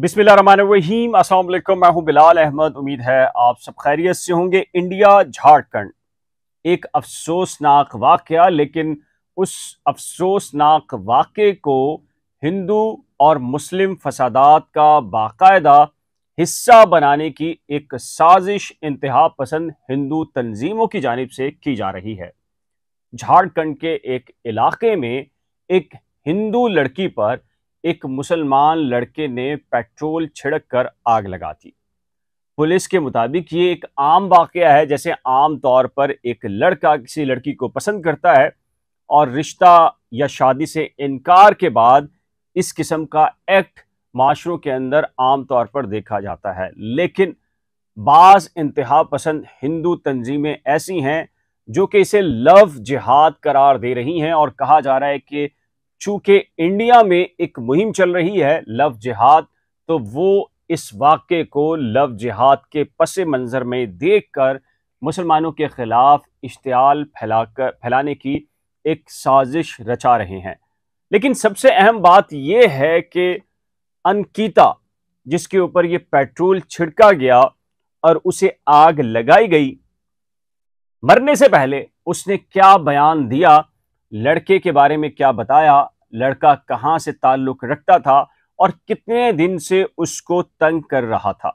बिस्मिल्लाहिर्रहमानिर्रहीम, अस्सलाम वालेकुम। मैं हूं बिलाल अहमद। उम्मीद है आप सब खैरियत से होंगे। इंडिया झारखंड, एक अफसोसनाक वाक़या, लेकिन उस अफसोसनाक वाक़े को हिंदू और मुस्लिम फसादात का बाकायदा हिस्सा बनाने की एक साजिश इंतहा पसंद हिंदू तंजीमों की जानिब से की जा रही है। झारखंड के एक इलाके में एक हिंदू लड़की पर एक मुसलमान लड़के ने पेट्रोल छिड़क कर आग लगा दी। पुलिस के मुताबिक ये एक आम वाक़या है, जैसे आम तौर पर एक लड़का किसी लड़की को पसंद करता है और रिश्ता या शादी से इनकार के बाद इस किस्म का एक्ट माशरों के अंदर आम तौर पर देखा जाता है। लेकिन बाज़ इंतहा पसंद हिंदू तंजीमें ऐसी हैं जो कि इसे लव जिहाद करार दे रही हैं, और कहा जा रहा है कि चूँकि इंडिया में एक मुहिम चल रही है लव जिहाद, तो वो इस वाक़े को लव जिहाद के पस मंज़र में देखकर मुसलमानों के ख़िलाफ़ इश्तियाल फैलाने की एक साजिश रचा रहे हैं। लेकिन सबसे अहम बात यह है कि अंकिता, जिसके ऊपर ये पेट्रोल छिड़का गया और उसे आग लगाई गई, मरने से पहले उसने क्या बयान दिया, लड़के के बारे में क्या बताया, लड़का कहां से ताल्लुक़ रखता था और कितने दिन से उसको तंग कर रहा था।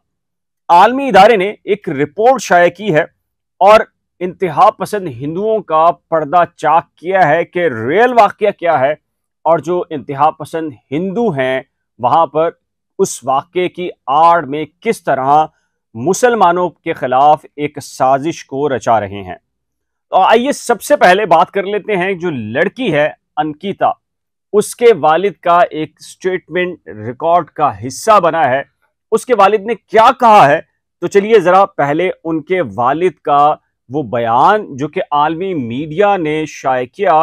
आलमी इदारे ने एक रिपोर्ट शाया की है और इंतहा पसंद हिंदुओं का पर्दा चाक किया है कि रियल वाक़या क्या है, और जो इंतहा पसंद हिंदू हैं वहां पर उस वाक़े की आड़ में किस तरह मुसलमानों के ख़िलाफ़ एक साजिश को रचा रहे हैं। आइए सबसे पहले बात कर लेते हैं, जो लड़की है अंकिता, उसके वालिद का एक स्टेटमेंट रिकॉर्ड का हिस्सा बना है। उसके वालिद ने क्या कहा है, तो चलिए ज़रा पहले उनके वालिद का वो बयान जो कि आलमी मीडिया ने शाये किया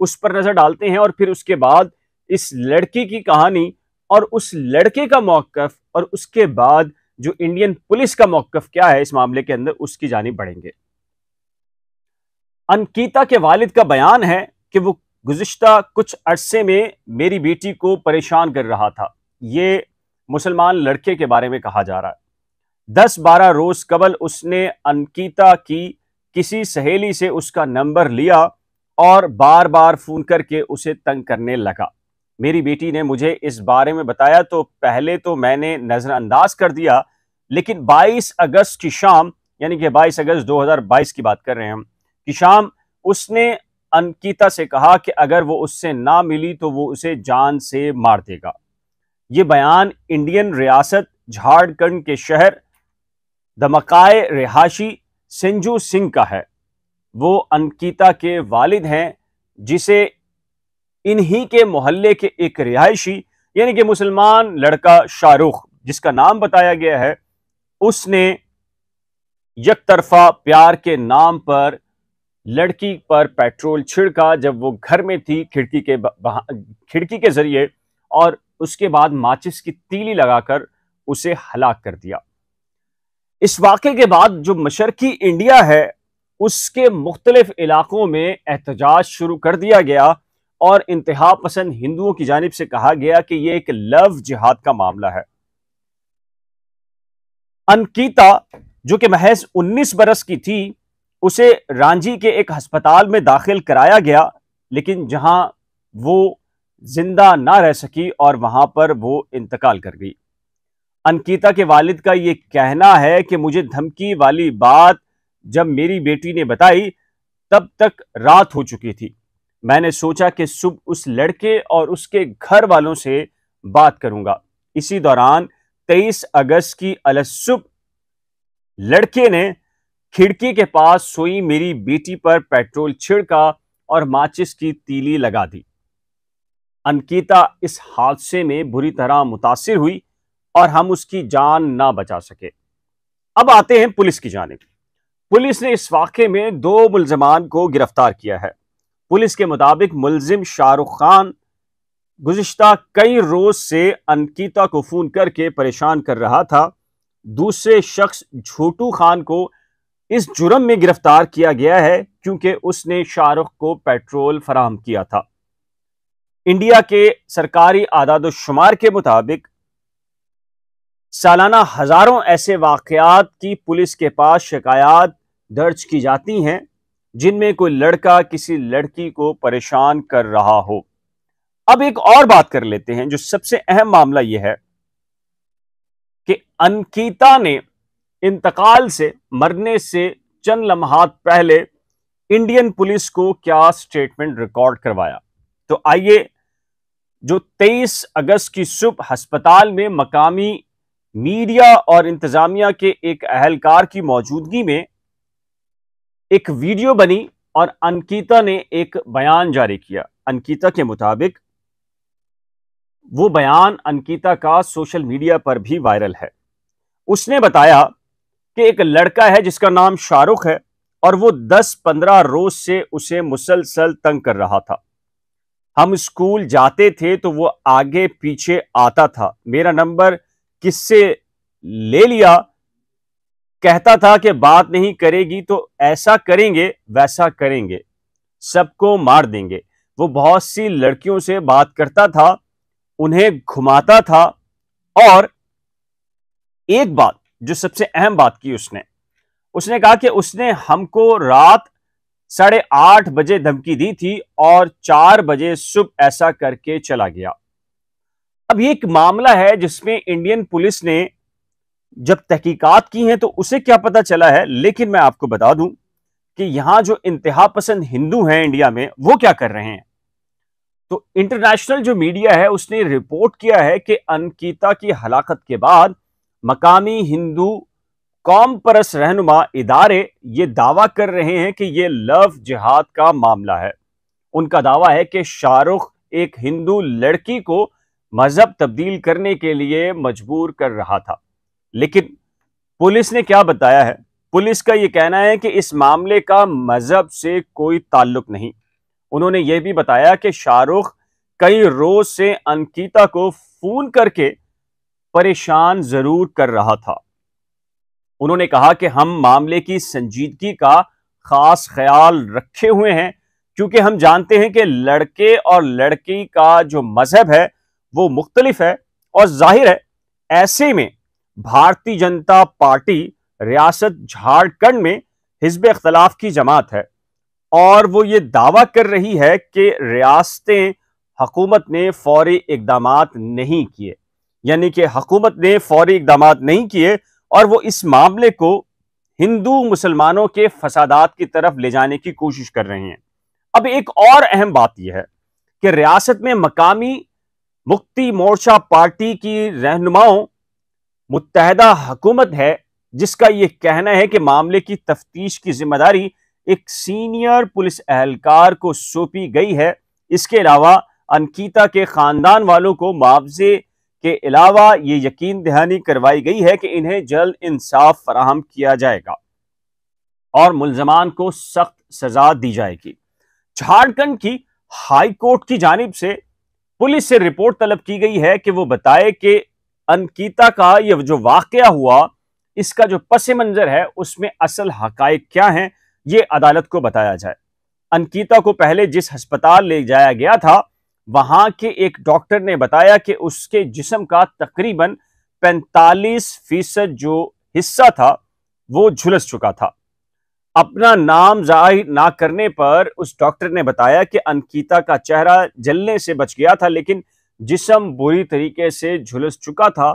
उस पर नज़र डालते हैं, और फिर उसके बाद इस लड़की की कहानी और उस लड़के का मौक़िफ़, और उसके बाद जो इंडियन पुलिस का मौक़िफ़ क्या है इस मामले के अंदर, उसकी जानिब बढ़ेंगे। अंकिता के वालिद का बयान है कि वो गुज़िश्ता कुछ अरसे में मेरी बेटी को परेशान कर रहा था। ये मुसलमान लड़के के बारे में कहा जा रहा है। 10-12 रोज़ कबल उसने अंकिता की किसी सहेली से उसका नंबर लिया और बार बार फ़ोन करके उसे तंग करने लगा। मेरी बेटी ने मुझे इस बारे में बताया तो पहले तो मैंने नज़रअंदाज कर दिया, लेकिन 22 अगस्त की शाम, यानी कि 22 अगस्त 2022 की बात कर रहे हैं हम, कि शाम उसने अंकिता से कहा कि अगर वो उससे ना मिली तो वो उसे जान से मार देगा। ये बयान इंडियन रियासत झारखंड के शहर दुमका रिहायशी संजू सिंह का है। वो अंकिता के वालिद हैं, जिसे इन्हीं के मोहल्ले के एक रिहायशी, यानी कि मुसलमान लड़का शाहरुख, जिसका नाम बताया गया है, उसने एक तरफा प्यार के नाम पर लड़की पर पेट्रोल छिड़का जब वो घर में थी, खिड़की के जरिए, और उसके बाद माचिस की तीली लगाकर उसे हलाक कर दिया। इस वाक़े के बाद जो मशरकी इंडिया है उसके मुख्तलिफ इलाक़ों में एहतजाज शुरू कर दिया गया, और इंतहा पसंद हिंदुओं की जानिब से कहा गया कि ये एक लव जिहाद का मामला है। अंकिता, जो कि महज 19 बरस की थी, उसे रांझी के एक अस्पताल में दाखिल कराया गया, लेकिन जहां वो जिंदा ना रह सकी और वहां पर वो इंतकाल कर गई। अंकिता के वालिद का ये कहना है कि मुझे धमकी वाली बात जब मेरी बेटी ने बताई तब तक रात हो चुकी थी। मैंने सोचा कि सुबह उस लड़के और उसके घर वालों से बात करूंगा। इसी दौरान 23 अगस्त की अलसुबह लड़के ने खिड़की के पास सोई मेरी बेटी पर पेट्रोल छिड़का और माचिस की तीली लगा दी। अंकिता इस हादसे में बुरी तरह मुतासिर हुई और हम उसकी जान ना बचा सके। अब आते हैं पुलिस की जानिब। पुलिस ने इस वाक़े में 2 मुलजमान को गिरफ्तार किया है। पुलिस के मुताबिक मुलजिम शाहरुख खान गुज़िश्ता कई रोज़ से अंकिता को फ़ोन करके परेशान कर रहा था। दूसरे शख्स झूठू खान को इस जुर्म में गिरफ्तार किया गया है क्योंकि उसने शाहरुख को पेट्रोल फराहम किया था। इंडिया के सरकारी आदाद-ओ-शुमार के मुताबिक सालाना हजारों ऐसे वाकयात की पुलिस के पास शिकायत दर्ज की जाती हैं जिनमें कोई लड़का किसी लड़की को परेशान कर रहा हो। अब एक और बात कर लेते हैं, जो सबसे अहम मामला यह है कि अंकिता ने इंतकाल से, मरने से चंद लम्हात पहले इंडियन पुलिस को क्या स्टेटमेंट रिकॉर्ड करवाया। तो आइए, जो 23 अगस्त की सुबह अस्पताल में मकामी मीडिया और इंतजामिया के एक अहलकार की मौजूदगी में एक वीडियो बनी और अंकिता ने एक बयान जारी किया। अंकिता के मुताबिक वो बयान, अंकिता का सोशल मीडिया पर भी वायरल है। उसने बताया कि एक लड़का है जिसका नाम शाहरुख है और वो 10-15 रोज से उसे मुसलसल तंग कर रहा था। हम स्कूल जाते थे तो वो आगे पीछे आता था, मेरा नंबर किससे ले लिया, कहता था कि बात नहीं करेगी तो ऐसा करेंगे, वैसा करेंगे, सबको मार देंगे। वो बहुत सी लड़कियों से बात करता था, उन्हें घुमाता था। और एक बात जो सबसे अहम बात की उसने कहा कि उसने हमको रात 8:30 बजे धमकी दी थी और 4 बजे सुबह ऐसा करके चला गया। अब ये एक मामला है जिसमें इंडियन पुलिस ने जब तहकीकात की है तो उसे क्या पता चला है, लेकिन मैं आपको बता दूं कि यहां जो इंतहा पसंद हिंदू हैं इंडिया में, वो क्या कर रहे हैं। तो इंटरनेशनल जो मीडिया है उसने रिपोर्ट किया है कि अंकिता की हलाकत के बाद मकामी हिंदू कौमपरस रहनुमा इदारे ये दावा कर रहे हैं कि ये लव जिहाद का मामला है। उनका दावा है कि शाहरुख एक हिंदू लड़की को मजहब तब्दील करने के लिए मजबूर कर रहा था। लेकिन पुलिस ने क्या बताया है? पुलिस का ये कहना है कि इस मामले का मजहब से कोई ताल्लुक नहीं। उन्होंने ये भी बताया कि शाहरुख कई रोज से अंकिता को फोन करके परेशान जरूर कर रहा था। उन्होंने कहा कि हम मामले की संजीदगी का खास ख्याल रखे हुए हैं, क्योंकि हम जानते हैं कि लड़के और लड़की का जो मजहब है वो मुख्तलिफ है, और जाहिर है ऐसे में भारतीय जनता पार्टी रियासत झारखंड में हिज़्ब इख्तलाफ की जमात है और वो ये दावा कर रही है कि रियासतें, हकूमत ने फौरी इकदाम नहीं किए, यानी कि हकूमत ने फौरी इकदाम नहीं किए और वो इस मामले को हिंदू मुसलमानों के फसादात की तरफ ले जाने की कोशिश कर रहे हैं। अब एक और अहम बात यह है कि रियासत में मकामी मुक्ति मोर्चा पार्टी की रहनुमाओं मुत्तहदा हुकूमत है, जिसका ये कहना है कि मामले की तफ्तीश की जिम्मेदारी एक सीनियर पुलिस एहलकार को सौंपी गई है। इसके अलावा अंकिता के खानदान वालों को मुआवजे के अलावा ये यकीन दहानी करवाई गई है कि इन्हें जल्द इंसाफ फराहम किया जाएगा और मुलजमान को सख्त सजा दी जाएगी। झारखंड की हाई कोर्ट की जानिब से पुलिस से रिपोर्ट तलब की गई है कि वो बताए कि अंकिता का ये जो वाकया हुआ, इसका जो पस मंजर है उसमें असल हकायक क्या हैं, ये अदालत को बताया जाए। अंकिता को पहले जिस अस्पताल ले जाया गया था, वहां के एक डॉक्टर ने बताया कि उसके जिस्म का तकरीबन 45% जो हिस्सा था वो झुलस चुका था। अपना नाम जाहिर ना करने पर उस डॉक्टर ने बताया कि अंकिता का चेहरा जलने से बच गया था, लेकिन जिस्म बुरी तरीके से झुलस चुका था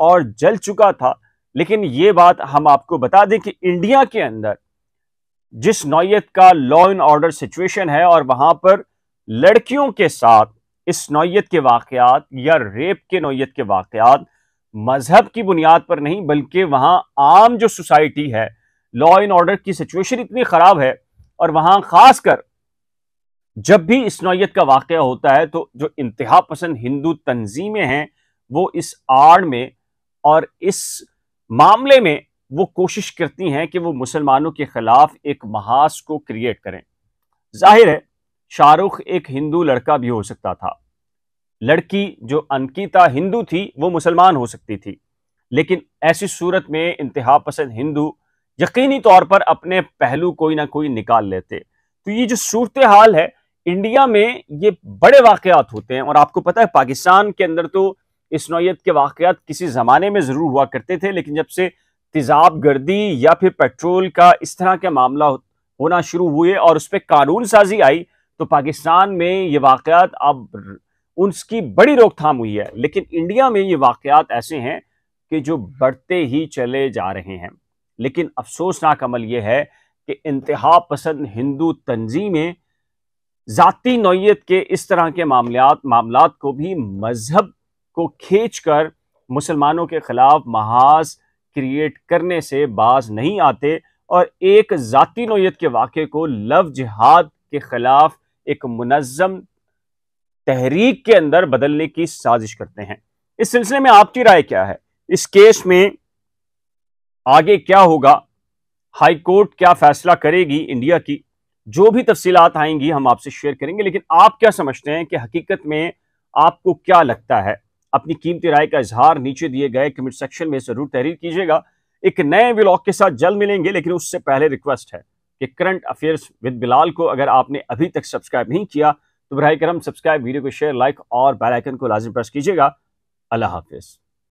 और जल चुका था। लेकिन ये बात हम आपको बता दें कि इंडिया के अंदर जिस नौयत का लॉ एंड ऑर्डर सिचुएशन है और वहां पर लड़कियों के साथ इस नौयत के वाकयात या रेप के नौयत के वाकयात मजहब की बुनियाद पर नहीं, बल्कि वहां आम जो सोसाइटी है, लॉ एंड ऑर्डर की सिचुएशन इतनी खराब है और वहां खासकर जब भी इस नौयत का वाकया होता है तो जो इंतहा पसंद हिंदू तंजीमें हैं वो इस आड़ में और इस मामले में वो कोशिश करती हैं कि वो मुसलमानों के खिलाफ एक महाज को क्रिएट करें। जाहिर है शाहरुख एक हिंदू लड़का भी हो सकता था, लड़की जो अंकिता हिंदू थी वो मुसलमान हो सकती थी, लेकिन ऐसी सूरत में इंतहा पसंद हिंदू यकीनी तौर पर अपने पहलू कोई ना कोई निकाल लेते। तो ये जो सूरत हाल है इंडिया में, ये बड़े वाकयात होते हैं। और आपको पता है पाकिस्तान के अंदर तो इस नौयत के वाक़यात किसी ज़माने में ज़रूर हुआ करते थे, लेकिन जब से तेज़ाब गर्दी या फिर पेट्रोल का इस तरह के मामला होना शुरू हुए और उस पर कानून साजी आई तो पाकिस्तान में ये वाक़यात अब उसकी बड़ी रोकथाम हुई है। लेकिन इंडिया में ये वाक़यात ऐसे हैं कि जो बढ़ते ही चले जा रहे हैं। लेकिन अफसोसनाक अमल यह है कि इंतहा पसंद हिंदू तंजीमें ज़ाती नौयत के इस तरह के मामलात को भी मजहब को खींच कर मुसलमानों के ख़िलाफ़ महाज क्रिएट करने से बाज नहीं आते और एक ज़ाती नौयत के वाक़े को लव जिहाद के ख़िलाफ़ एक मुनज़्ज़म तहरीक के अंदर बदलने की साजिश करते हैं। इस सिलसिले में आपकी राय क्या है? इस केस में आगे क्या होगा? हाई कोर्ट क्या फैसला करेगी? इंडिया की जो भी तफसीलात आएंगी हम आपसे शेयर करेंगे, लेकिन आप क्या समझते हैं कि हकीकत में आपको क्या लगता है? अपनी कीमती राय का इजहार नीचे दिए गए कमेंट सेक्शन में ज़रूर तहरीर कीजिएगा। एक नए व्लॉग के साथ जल्द मिलेंगे, लेकिन उससे पहले रिक्वेस्ट है कि करंट अफेयर्स विद बिलाल को अगर आपने अभी तक सब्सक्राइब नहीं किया तो बराए करम सब्सक्राइब, वीडियो को शेयर, लाइक और बेल आइकन को लाजिम प्रेस कीजिएगा। अल्लाह हाफिज़।